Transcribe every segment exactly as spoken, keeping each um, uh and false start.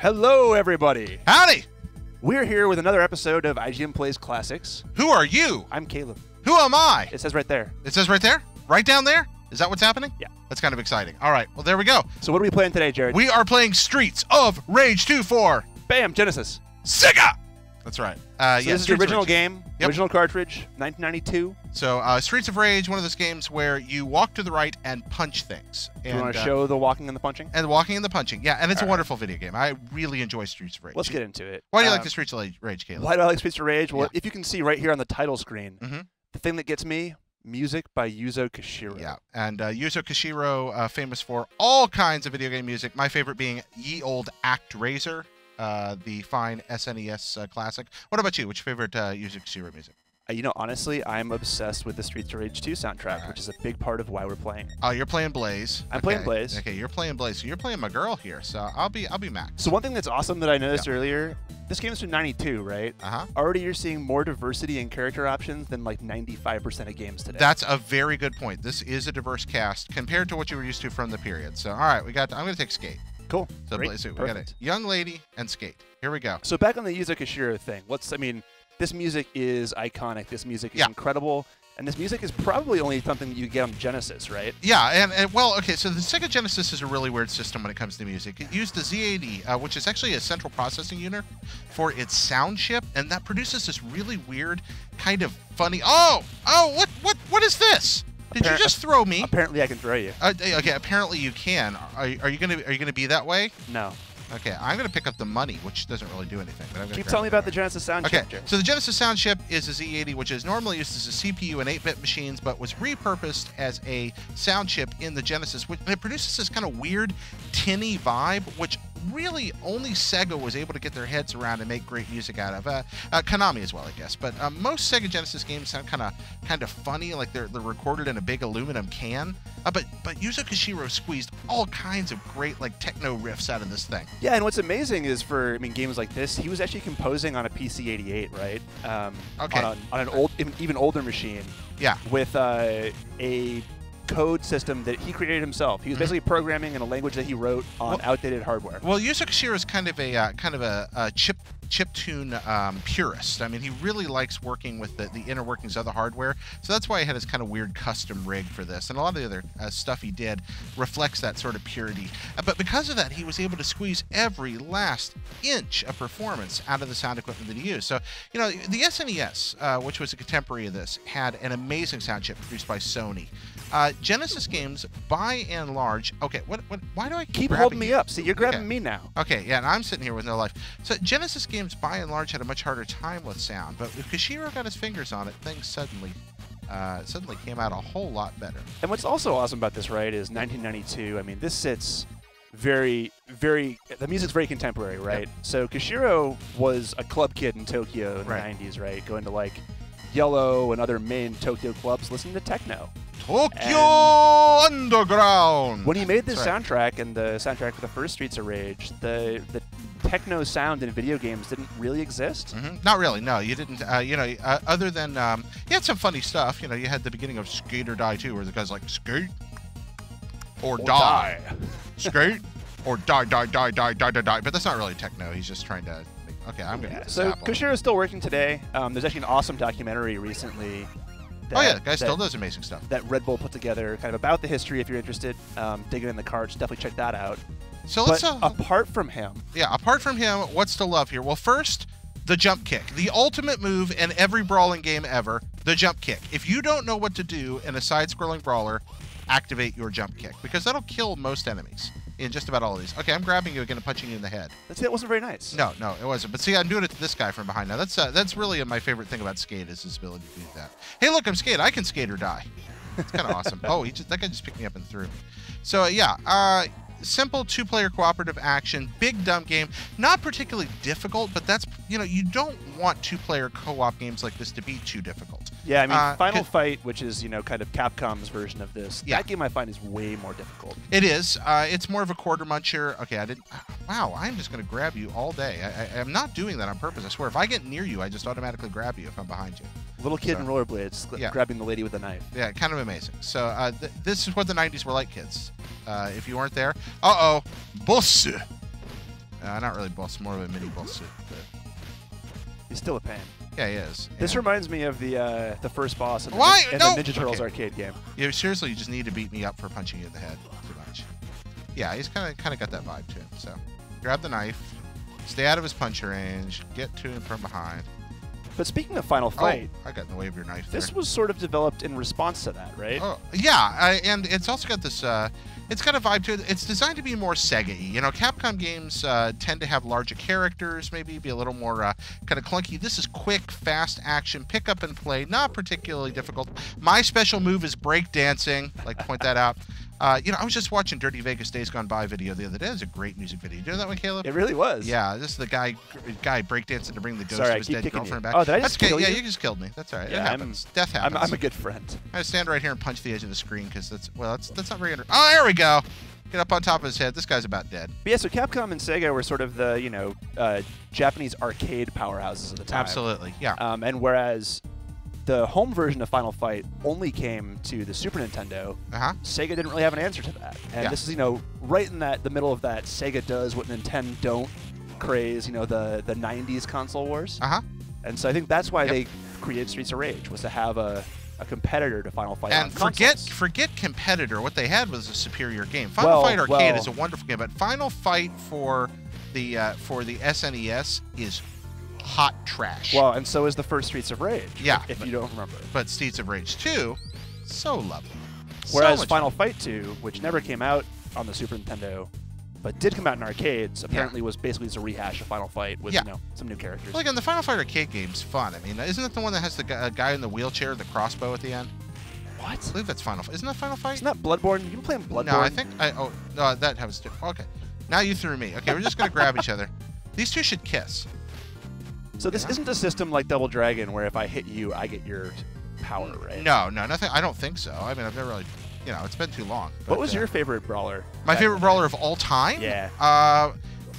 Hello, everybody. Howdy. We're here with another episode of I G N Plays Classics. Who are you? I'm Caleb. Who am I? It says right there. It says right there? Right down there? Is that what's happening? Yeah. That's kind of exciting. All right. Well, there we go. So what are we playing today, Jared? We are playing Streets of Rage two for... Bam! Genesis. Sega! That's right. Uh, so yeah, this is the original game, yep. Original cartridge, nineteen ninety-two. So uh, Streets of Rage, one of those games where you walk to the right and punch things. And, you want to uh, show the walking and the punching? And the walking and the punching, yeah. And it's All a right. wonderful video game. I really enjoy Streets of Rage. Let's get into it. Why do you um, like the Streets of Rage, Caleb? Why do I like Streets of Rage? Well, yeah. If you can see right here on the title screen, mm-hmm. the thing that gets me... Music by Yuzo Koshiro. Yeah, and uh, Yuzo Koshiro, uh, famous for all kinds of video game music. My favorite being Ye Old Act Razor, uh, the fine S N E S uh, classic. What about you? What's your favorite uh, Yuzo Koshiro music? Uh, you know, honestly, I'm obsessed with the Streets of Rage two soundtrack, right. which is a big part of why we're playing. Oh, uh, you're playing Blaze. I'm okay. playing Blaze. Okay, you're playing Blaze. So you're playing my girl here. So I'll be, I'll be Max. So one thing that's awesome that I noticed yeah. earlier. This game's from ninety-two, right? Uh-huh. Already you're seeing more diversity in character options than like ninety-five percent of games today. That's a very good point. This is a diverse cast compared to what you were used to from the period. So, all right, we got, I'm going to take Skate. Cool. So, Great. so we got a young lady and Skate. Here we go. So back on the Yuzo Koshiro thing, what's, I mean, this music is iconic. This music is yeah. incredible. And this music is probably only something that you get on Genesis, right? Yeah, and, and well, okay, so the Sega Genesis is a really weird system when it comes to music. It used the Z eighty, uh, which is actually a central processing unit for its sound chip, and that produces this really weird, kind of funny... Oh! Oh, what what what is this? Did Appar you just throw me? Apparently I can throw you. Uh, okay, apparently you can. Are, are you gonna are you gonna be that way? No. Okay, I'm going to pick up the money, which doesn't really do anything. But I'm Keep telling me about the Genesis sound chip. Okay, so the Genesis sound chip is a Z eighty, which is normally used as a C P U in eight bit machines, but was repurposed as a sound chip in the Genesis, which and it produces this kind of weird, tinny vibe, which really only Sega was able to get their heads around and make great music out of. Uh, uh, Konami as well, I guess. But uh, most Sega Genesis games sound kind of kind of funny, like they're, they're recorded in a big aluminum can. Uh, but but Yuzo Koshiro squeezed all kinds of great like techno riffs out of this thing. Yeah, and what's amazing is for I mean games like this, he was actually composing on a P C eighty-eight, right? Um, okay. On, a, on an old, even older machine. Yeah. With uh, a code system that he created himself. He was basically programming in a language that he wrote on well, outdated hardware. Well, Yuzo Koshiro is kind of a uh, kind of a, a chip chiptune um, purist. I mean, he really likes working with the, the inner workings of the hardware. So that's why he had his kind of weird custom rig for this. And a lot of the other uh, stuff he did reflects that sort of purity. Uh, but because of that, he was able to squeeze every last inch of performance out of the sound equipment that he used. So, you know, the S N E S, uh, which was a contemporary of this, had an amazing sound chip produced by Sony. Uh, Genesis games, by and large, okay, what, what, why do I keep, keep holding me you? up? See, you're grabbing okay. me now. Okay, yeah, and I'm sitting here with no life. So Genesis games, by and large, had a much harder time with sound, but if Koshiro got his fingers on it, things suddenly uh, suddenly came out a whole lot better. And what's also awesome about this, right, is nineteen ninety-two, I mean, this sits very, very, the music's very contemporary, right? Yep. So Koshiro was a club kid in Tokyo in right. the nineties, right, going to, like, Yellow and other main Tokyo clubs listening to techno. Tokyo and Underground! When he made this right. soundtrack and the soundtrack for the first Streets of Rage, the, the techno sound in video games didn't really exist. Mm-hmm. Not really, no. You didn't, uh, you know, uh, other than, um, you had some funny stuff. You know, you had the beginning of Skate or Die two, where the guy's like, skate or, or die. die. Skate or die, die, die, die, die, die, die. But that's not really techno. He's just trying to... Okay, I'm going to yeah. So Koshiro's still working today. Um, there's actually an awesome documentary recently. That, oh, yeah, the guy that, still does amazing stuff. That Red Bull put together, kind of about the history if you're interested. Um, digging in the carts, definitely check that out. So let's, but uh, apart from him. Yeah, apart from him, what's to love here? Well, first, the jump kick. The ultimate move in every brawling game ever, the jump kick. If you don't know what to do in a side-scrolling brawler, activate your jump kick, because that'll kill most enemies. In just about all of these. Okay, I'm grabbing you again and punching you in the head. That's, that wasn't very nice. No, no, it wasn't. But see, I'm doing it to this guy from behind now. That's uh, that's really my favorite thing about Skate is his ability to do that. Hey, look, I'm Skate. I can skate or die. It's kind of awesome. Oh, he just, that guy just picked me up and threw me. So, uh, yeah. Uh, simple two-player cooperative action. Big, dumb game. Not particularly difficult, but that's, you know, you don't want two-player co-op games like this to be too difficult. Yeah, I mean, uh, Final Fight, which is, you know, kind of Capcom's version of this, yeah. that game I find is way more difficult. It is. Uh, it's more of a quarter muncher. Okay, I didn't... Wow, I'm just going to grab you all day. I, I, I'm not doing that on purpose, I swear. If I get near you, I just automatically grab you if I'm behind you. Little kid so, in rollerblades yeah. grabbing the lady with a knife. Yeah, kind of amazing. So uh, th this is what the nineties were like, kids. Uh, if you weren't there. Uh-oh. Boss. Uh, not really boss, more of a mini boss suit. But he's still a pain. Yeah, he is. Yeah. This reminds me of the uh, the first boss in the, Why? Ni in no. the Ninja Turtles okay. arcade game. Yeah, seriously, you just need to beat me up for punching you in the head too much. Yeah, he's kind of kind of got that vibe to him. So grab the knife, stay out of his punch range, get to him from behind. But speaking of Final Fight, oh, I got in the way of your knife. This there. was sort of developed in response to that, right? Oh, yeah, I, and it's also got this. Uh, It's got a vibe to it. It's designed to be more Sega-y. You know, Capcom games uh, tend to have larger characters, maybe be a little more uh, kind of clunky. This is quick, fast action, pick up and play, not particularly difficult. My special move is breakdancing. Like, point that out. Uh, you know, I was just watching Dirty Vegas Days Gone By video the other day. It was a great music video. Did you know that one, Caleb? It really was. Yeah, this is the guy guy breakdancing to bring the ghost Sorry, of his dead girlfriend you. back. Oh, did I just That's kill okay. you? Yeah, you just killed me. That's all right. Yeah, it happens. I'm, Death happens. I'm, I'm a good friend. I stand right here and punch the edge of the screen because that's, well, that's, that's not very under Oh, there we go. Get up on top of his head. This guy's about dead. But yeah, so Capcom and Sega were sort of the, you know, uh, Japanese arcade powerhouses of the time. Absolutely, yeah. Um, and whereas the home version of Final Fight only came to the Super Nintendo. Uh-huh. Sega didn't really have an answer to that, and yeah. this is you know right in that the middle of that Sega does what Nintendo don't craze, you know the the nineties console wars. Uh-huh. And so I think that's why yep. they created Streets of Rage, was to have a a competitor to Final Fight. And on forget consoles. forget competitor. What they had was a superior game. Final well, Fight Arcade well, is a wonderful game, but Final Fight for the uh, for the S N E S is hot trash. Well, and so is the first Streets of Rage. Yeah. If but, you don't remember. But Streets of Rage two, so lovely. Whereas so Final Fight two, which never came out on the Super Nintendo, but did come out in arcades, apparently yeah. was basically just a rehash of Final Fight with yeah. you know, some new characters. Well, again, the Final Fight arcade game's fun. I mean, isn't it the one that has the guy in the wheelchair, the crossbow at the end? What? I believe that's Final Fight. Isn't that Final Fight? Isn't that Bloodborne? You can play in Bloodborne. No, I think... I, oh, no, that happens too. Okay. Now you threw me. Okay, we're just going to grab each other. These two should kiss. So this yeah. isn't a system like Double Dragon where if I hit you, I get your power, right? No, no, nothing. I don't think so. I mean, I've never really, you know, it's been too long. But, what was uh, your favorite brawler? My favorite brawler of all time? Yeah. Uh,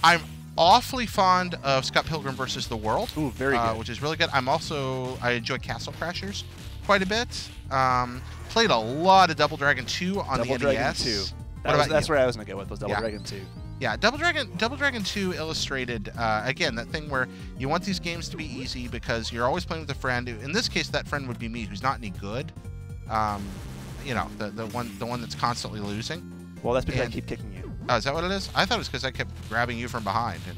I'm awfully fond of Scott Pilgrim versus the World. Ooh, very good. Uh, which is really good. I'm also, I enjoy Castle Crashers quite a bit. Um, played a lot of Double Dragon two on Double the Dragon N E S. Double Dragon two. That was, that's you? where I was going to go with, was Double yeah. Dragon two. Yeah, Double Dragon Double Dragon two illustrated, uh, again, that thing where you want these games to be easy because you're always playing with a friend. In this case, that friend would be me, who's not any good. Um, you know, the, the one the one that's constantly losing. Well, that's because and, I keep kicking you. Oh, is that what it is? I thought it was because I kept grabbing you from behind. And,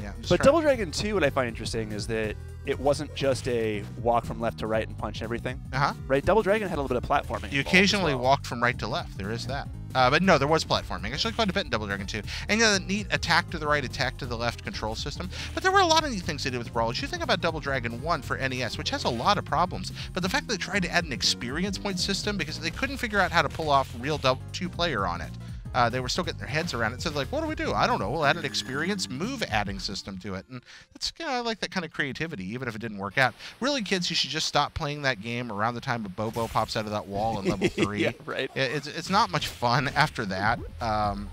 yeah. But trying. Double Dragon two, what I find interesting is that it wasn't just a walk from left to right and punch everything. Uh-huh. Right? Double Dragon had a little bit of platforming. You occasionally well. walked from right to left. There is that. Uh, but no, there was platforming. Actually, quite a bit in Double Dragon two. And you know, the neat attack to the right, attack to the left control system. But there were a lot of neat things to do with brawlers. You think about Double Dragon one for N E S, which has a lot of problems. But the fact that they tried to add an experience point system because they couldn't figure out how to pull off real double, two player on it. Uh, they were still getting their heads around it. So they're like, what do we do? I don't know. We'll add an experience move adding system to it. And that's, you know, I like that kind of creativity, even if it didn't work out. Really, kids, you should just stop playing that game around the time a Bobo pops out of that wall in level three. Yeah, right. It's, it's not much fun after that. Um,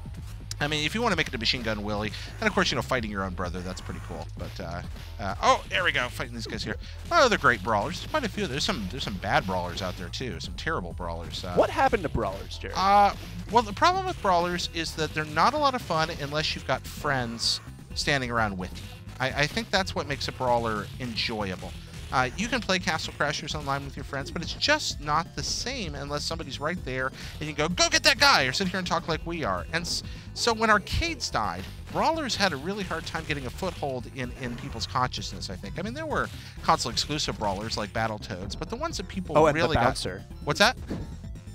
I mean, if you want to make it a Machine Gun Willie, and of course, you know, fighting your own brother, that's pretty cool. But, uh, uh, oh, there we go, fighting these guys here. Oh, they're great brawlers. There's quite a few. There's some There's some bad brawlers out there, too. Some terrible brawlers. Uh, what happened to brawlers, Jerry? Uh, well, the problem with brawlers is that they're not a lot of fun unless you've got friends standing around with you. I, I think that's what makes a brawler enjoyable. Uh, you can play Castle Crashers online with your friends, but it's just not the same unless somebody's right there and you go, go get that guy, or sit here and talk like we are. And so when arcades died, brawlers had a really hard time getting a foothold in, in people's consciousness, I think. I mean, there were console-exclusive brawlers like Battletoads, but the ones that people oh, and really the Bouncer. got... What's that?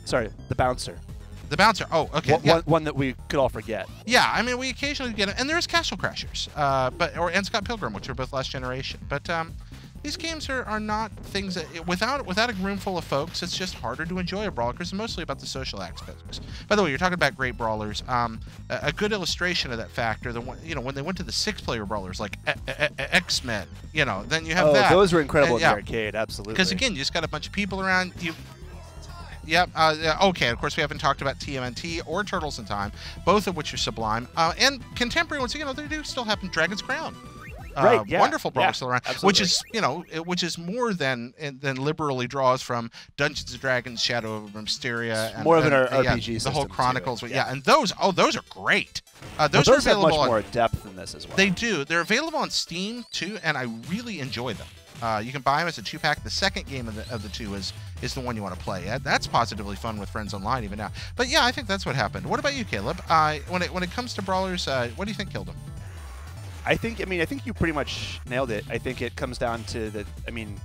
Sorry, the Bouncer. The Bouncer. Oh, okay. One, yeah. one that we could all forget. Yeah, I mean, we occasionally get... And there's Castle Crashers, uh, but or and Scott Pilgrim, which are both last generation. But... Um, These games are, are not things that, without without a room full of folks, it's just harder to enjoy a brawler because it's mostly about the social aspects. By the way, you're talking about great brawlers. Um, a, a good illustration of that factor, the one, you know, when they went to the six-player brawlers like X Men, you know, then you have oh, that. Oh, those were incredible and, yeah. in the arcade, absolutely. Because again, you just got a bunch of people around you. Yep. Uh, okay. Of course, we haven't talked about T M N T or Turtles in Time, both of which are sublime uh, and contemporary ones. You know, they do still happen. Dragon's Crown. Uh, right, yeah, wonderful brawlers yeah, still around, absolutely. Which is, you know, which is more than than liberally draws from Dungeons and Dragons, Shadow of Mysteria, and, more of and, an R P G, yeah, the whole Chronicles. Too, yeah. yeah, and those, oh, those are great. Uh, those, well, those are available have much on, more depth than this as well. They do. They're available on Steam, too, and I really enjoy them. Uh, you can buy them as a two-pack. The second game of the, of the two is is the one you want to play. Uh, that's positively fun with friends online even now. But, yeah, I think that's what happened. What about you, Caleb? Uh, when, it, when it comes to brawlers, uh, what do you think killed them? I think, I mean, I think you pretty much nailed it. I think it comes down to the, I mean,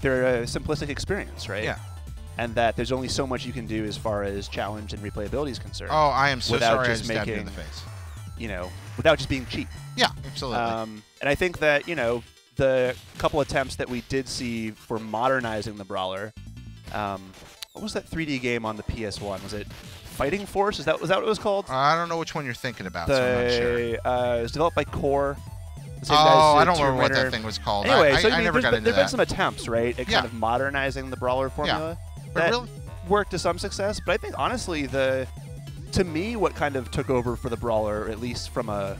they're a simplistic experience, right? Yeah. And that there's only so much you can do as far as challenge and replayability is concerned. Oh, I am so without sorry just I stabbed making, you in the face. You know, without just being cheap. Yeah, absolutely. Um, and I think that, you know, the couple attempts that we did see for modernizing the brawler, um, what was that three D game on the P S one? Was it Fighting Force? Is that was that what it was called? Uh, I don't know which one you're thinking about. The, so I'm not sure. Uh, it was developed by Core. Oh, I don't remember what that thing was called. Anyway, I, so I, I mean, never got been, into that. There've been some attempts, right, at yeah. kind of modernizing the brawler formula. Yeah. That really worked to some success, but I think honestly, the to me, what kind of took over for the brawler, at least from a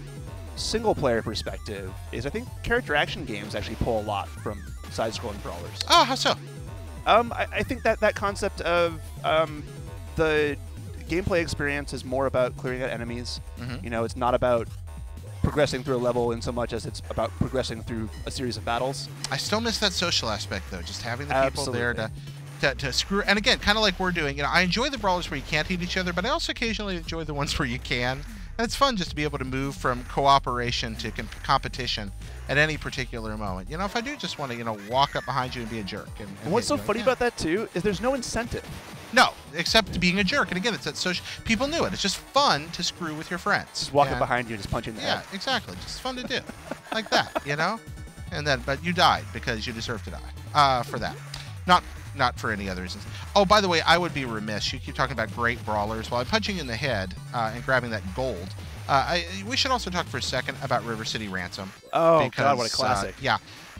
single-player perspective, is I think character action games actually pull a lot from side-scrolling brawlers. Oh, how so? Um, I, I think that that concept of um, the gameplay experience is more about clearing out enemies. Mm-hmm. You know, it's not about progressing through a level in so much as it's about progressing through a series of battles. I still miss that social aspect, though, just having the Absolutely. people there to... To, to screw, and again, kind of like we're doing, you know, I enjoy the brawlers where you can't hit each other, but I also occasionally enjoy the ones where you can. And it's fun just to be able to move from cooperation to com competition at any particular moment. You know, if I do just want to, you know, walk up behind you and be a jerk. And, and, and what's so funny about that, too, is there's no incentive. No, except being a jerk. And again, it's that social. People knew it. It's just fun to screw with your friends. Just walk up behind you and just punch you in the head. Yeah, exactly. Just fun to do. Like that, you know? And then, but you died because you deserve to die uh, for that. Not. Not for any other reasons. Oh, by the way, I would be remiss. You keep talking about great brawlers. While I'm punching in the head uh, and grabbing that gold, uh, I, we should also talk for a second about River City Ransom. Oh, because, God, what a classic. Uh, yeah.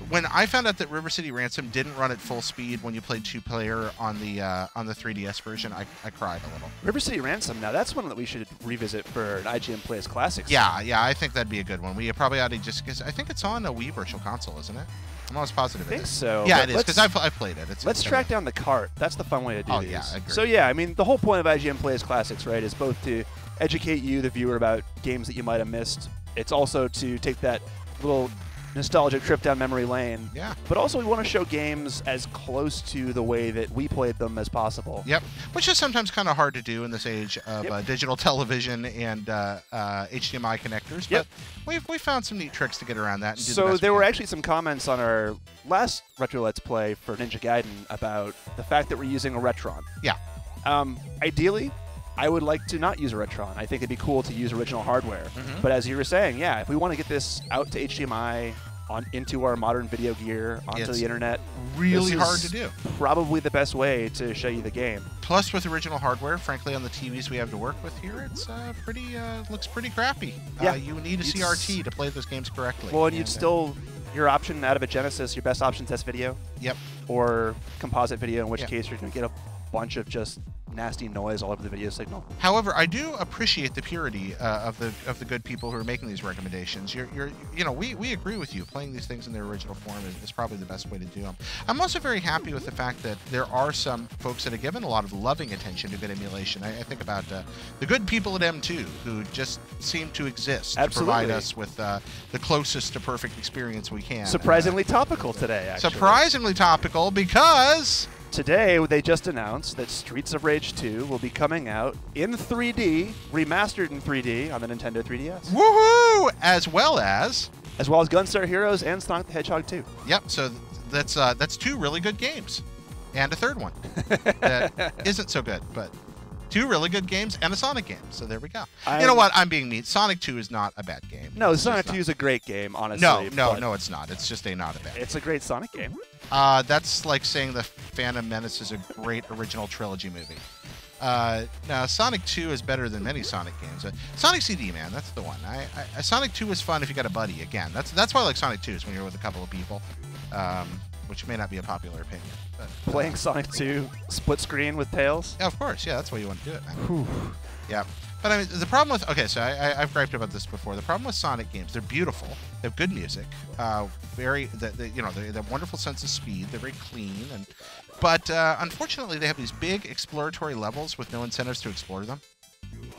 When I found out that River City Ransom didn't run at full speed when you played two-player on the uh, on the three D S version, I, I cried a little. River City Ransom, now that's one that we should revisit for an I G N Plays Classics. Yeah, yeah, I think that'd be a good one. We probably ought to just, because I think it's on a Wii virtual console, isn't it? I'm almost positive. I think it is. so. Yeah, it is, because I've, I've played it. It's, let's it's track down the cart. That's the fun way to do oh, these. Yeah, agree. So yeah, I mean, the whole point of I G N Plays Classics, right, is both to educate you, the viewer, about games that you might have missed. It's also to take that little nostalgic trip down memory lane. Yeah. But also we want to show games as close to the way that we played them as possible. Yep. Which is sometimes kind of hard to do in this age of yep. uh, digital television and uh, uh, H D M I connectors. Yep. But we've, we found some neat tricks to get around that. And do so the best there we were can. actually some comments on our last Retro Let's Play for Ninja Gaiden about the fact that we're using a Retron. Yeah. Um, ideally, I would like to not use a Retron. I think it'd be cool to use original hardware. Mm-hmm. But as you were saying, yeah, if we want to get this out to H D M I, on into our modern video gear, onto it's the internet, really hard to do. Probably the best way to show you the game. Plus, with original hardware, frankly, on the T Vs we have to work with here, it's uh, pretty uh, looks pretty crappy. Yeah. Uh, you need a C R T to play those games correctly. Well, and yeah, you'd yeah. still your option out of a Genesis, your best option test video. Yep. Or composite video, in which yep. case you're going to get a bunch of just nasty noise all over the video signal. However, I do appreciate the purity uh, of the of the good people who are making these recommendations. You're, you're, you know, we, we agree with you. Playing these things in their original form is, is probably the best way to do them. I'm also very happy with the fact that there are some folks that have given a lot of loving attention to good emulation. I, I think about uh, the good people at M two who just seem to exist Absolutely. to provide us with uh, the closest to perfect experience we can. Surprisingly and, uh, topical today, actually. Surprisingly topical because... Today, they just announced that Streets of Rage two will be coming out in three D, remastered in three D on the Nintendo three D S. Woohoo! As well as... As well as Gunstar Heroes and Sonic the Hedgehog two. Yep, so that's uh, that's two really good games. And a third one that isn't so good, but two really good games and a Sonic game. So there we go. I'm, you know what? I'm being mean. Sonic two is not a bad game. No, it's Sonic two is a great game, honestly. No, no, no, it's not. It's just a not a bad game. It's a great Sonic game. Uh, that's like saying the Phantom Menace is a great original trilogy movie. Uh, now, Sonic two is better than many Sonic games. Uh, Sonic C D, man, that's the one. I, I, Sonic two is fun if you got a buddy. Again, that's that's why I like Sonic two, is when you're with a couple of people, um, which may not be a popular opinion. But, uh, Playing Sonic two split screen with Tails? Yeah, of course. Yeah, that's the way you want to do it, man. Whew. Yeah. But I mean, the problem with, okay, so I, I, I've griped about this before. The problem with Sonic games, they're beautiful. They have good music. Uh, very, the, the, you know, they have a wonderful sense of speed. They're very clean. and But uh, unfortunately, they have these big exploratory levels with no incentives to explore them.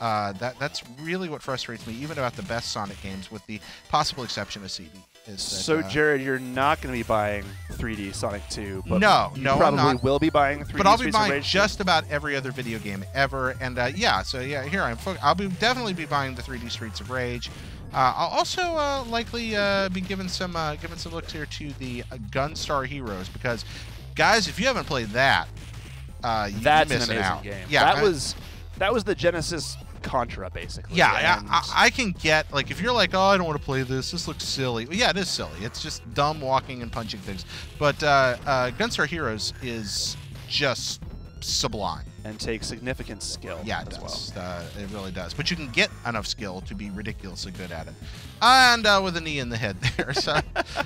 uh, that that's really what frustrates me, even about the best Sonic games, with the possible exception of C D. Is that, so, uh, Jared, you're not going to be buying three D Sonic two, but no, you no, probably I'm not. will be buying three D. But I'll be Streets buying just about every other video game ever, and uh, yeah, so yeah, here I'm. I'll be definitely be buying the three D Streets of Rage. Uh, I'll also uh, likely uh, be giving some uh, giving some looks here to the uh, Gunstar Heroes, because, guys, if you haven't played that, uh, you that's an amazing out. game. Yeah, that I, was that was the Genesis Contra, basically. Yeah, I, I can get, like, if you're like, oh, I don't want to play this, this looks silly. Well, yeah, it is silly. It's just dumb walking and punching things. But uh, uh, Gunstar Heroes is just sublime. And takes significant skill. Yeah, it as does. Well. Uh, it really does. But you can get enough skill to be ridiculously good at it. And uh, with a knee in the head there. So, all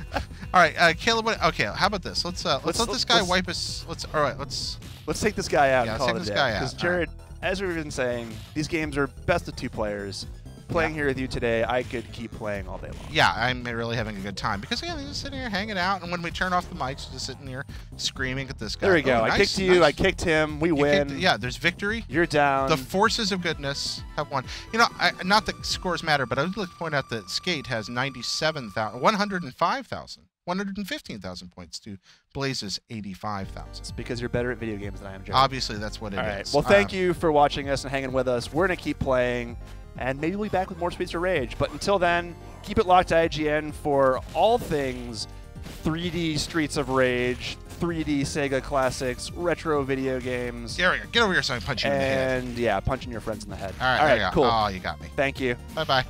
right, uh, Caleb. What, okay, how about this? Let's uh, let's, let's let this guy let's, wipe us. Let's all right. Let's let's take this guy out. Yeah, and call let's take it this guy out. Because Jared, as we've been saying, these games are best of two players. Playing yeah. here with you today, I could keep playing all day long. Yeah, I'm really having a good time because, yeah, we're just sitting here hanging out, and when we turn off the mics, we're just sitting here screaming at this guy. There we go. Oh, I nice, kicked you. Nice. I kicked him. We you win. Kicked, yeah, there's victory. You're down. The forces of goodness have won. You know, I, not that scores matter, but I would like to point out that Skate has ninety-seven thousand, one hundred five thousand. one hundred fifteen thousand points to Blaze's eighty-five thousand. It's because you're better at video games than I am, Jared. Obviously, that's what it All is. Right. Well, thank um, you for watching us and hanging with us. We're going to keep playing, and maybe we'll be back with more Streets of Rage. But until then, keep it locked to I G N for all things three D Streets of Rage, three D Sega classics, retro video games. There we go. Get over here so I punch you in the head. And, yeah, punching your friends in the head. All right, all right, cool. Oh, you got me. Thank you. Bye-bye.